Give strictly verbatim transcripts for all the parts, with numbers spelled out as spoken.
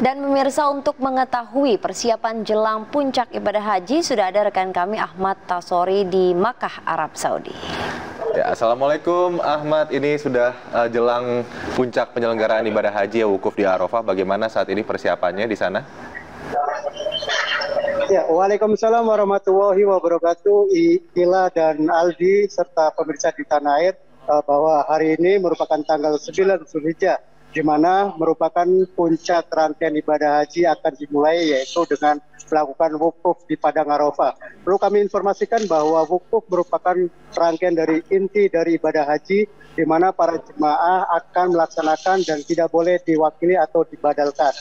Dan pemirsa, untuk mengetahui persiapan jelang puncak ibadah haji sudah ada rekan kami Ahmad Tasori di Makkah, Arab Saudi. Ya, Assalamualaikum Ahmad, ini sudah uh, jelang puncak penyelenggaraan ibadah haji ya wukuf di Arafah. Bagaimana saat ini persiapannya di sana? Ya, Waalaikumsalam warahmatullahi wabarakatuh, Ila dan Aldi serta pemirsa di tanah air, uh, bahwa hari ini merupakan tanggal sembilan Zulhijah, di mana merupakan puncak rangkaian ibadah haji akan dimulai, yaitu dengan melakukan wukuf di Padang Arafah. Perlu kami informasikan bahwa wukuf merupakan rangkaian dari inti dari ibadah haji, di mana para jemaah akan melaksanakan dan tidak boleh diwakili atau dibadalkan.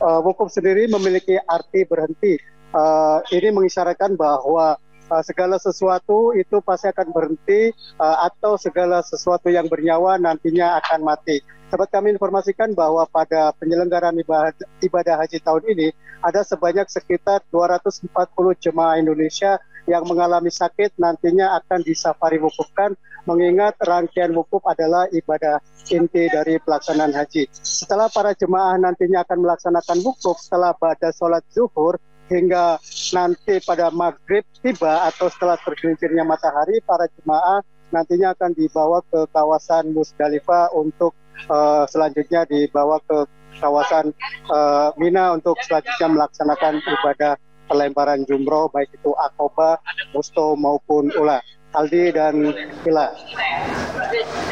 Uh, wukuf sendiri memiliki arti berhenti. Uh, ini mengisyaratkan bahwa Uh, segala sesuatu itu pasti akan berhenti, uh, atau segala sesuatu yang bernyawa nantinya akan mati. Dapat kami informasikan bahwa pada penyelenggaraan ibadah, ibadah haji tahun ini ada sebanyak sekitar dua ratus empat puluh jemaah Indonesia yang mengalami sakit, nantinya akan disafari wukufkan, mengingat rangkaian wukuf adalah ibadah inti dari pelaksanaan haji. Setelah para jemaah nantinya akan melaksanakan wukuf, setelah pada sholat zuhur hingga nanti pada maghrib tiba atau setelah tergelincirnya matahari, para jemaah nantinya akan dibawa ke kawasan Musdalifah untuk uh, selanjutnya dibawa ke kawasan uh, Mina untuk selanjutnya melaksanakan ibadah pelemparan jumroh, baik itu Akoba, musto maupun ula. Aldi dan Hila.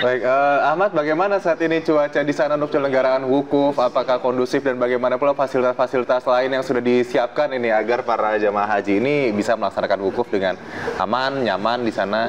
Baik, uh, Ahmad, bagaimana saat ini cuaca di sana untuk penyelenggaraan wukuf? Apakah kondusif, dan bagaimana pula fasilitas-fasilitas lain yang sudah disiapkan ini agar para jemaah haji ini bisa melaksanakan wukuf dengan aman, nyaman di sana?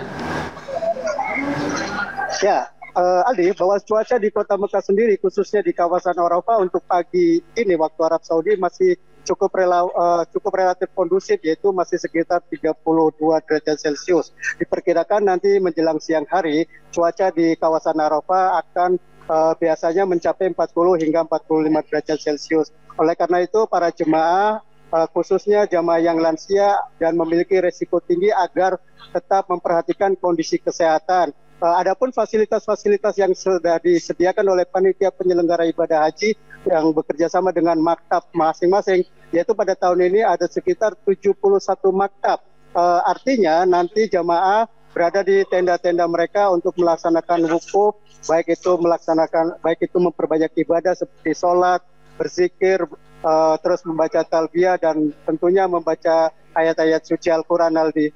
Ya, uh, Aldi, bahwa cuaca di kota Mekah sendiri, khususnya di kawasan Arafah untuk pagi ini waktu Arab Saudi masih cukup rela, uh, cukup relatif kondusif, yaitu masih sekitar tiga puluh dua derajat Celcius. Diperkirakan nanti menjelang siang hari cuaca di kawasan Arafah akan uh, biasanya mencapai empat puluh hingga empat puluh lima derajat Celcius. Oleh karena itu para jemaah, uh, khususnya jemaah yang lansia dan memiliki resiko tinggi, agar tetap memperhatikan kondisi kesehatan. Adapun fasilitas-fasilitas yang sudah disediakan oleh panitia penyelenggara ibadah haji yang bekerja sama dengan maktab masing-masing, yaitu pada tahun ini ada sekitar tujuh puluh satu maktab. E, artinya nanti jamaah berada di tenda-tenda mereka untuk melaksanakan wukuf, baik itu melaksanakan, baik itu memperbanyak ibadah seperti sholat, berzikir, e, terus membaca Talbiah dan tentunya membaca ayat-ayat suci Alquran, Aldi.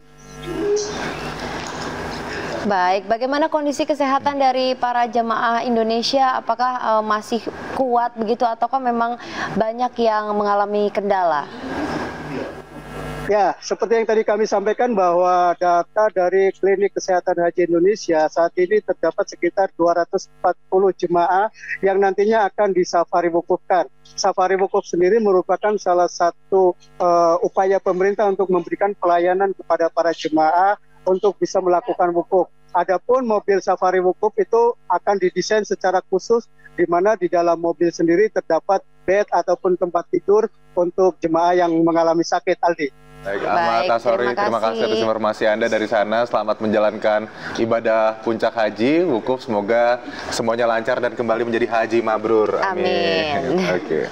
Baik, bagaimana kondisi kesehatan dari para jemaah Indonesia? Apakah uh, masih kuat begitu, ataukah memang banyak yang mengalami kendala? Ya, seperti yang tadi kami sampaikan bahwa data dari Klinik Kesehatan Haji Indonesia saat ini terdapat sekitar dua ratus empat puluh jemaah yang nantinya akan disafari wukufkan. Safari wukuf sendiri merupakan salah satu uh, upaya pemerintah untuk memberikan pelayanan kepada para jemaah untuk bisa melakukan wukuf. Adapun mobil safari wukuf itu akan didesain secara khusus, di mana di dalam mobil sendiri terdapat bed ataupun tempat tidur untuk jemaah yang mengalami sakit, Aldi. Baik, Ahmad Tasori, terima kasih atas informasi Anda dari sana. Selamat menjalankan ibadah puncak haji wukuf. Semoga semuanya lancar dan kembali menjadi haji mabrur. Amin. Amin. Oke. Okay.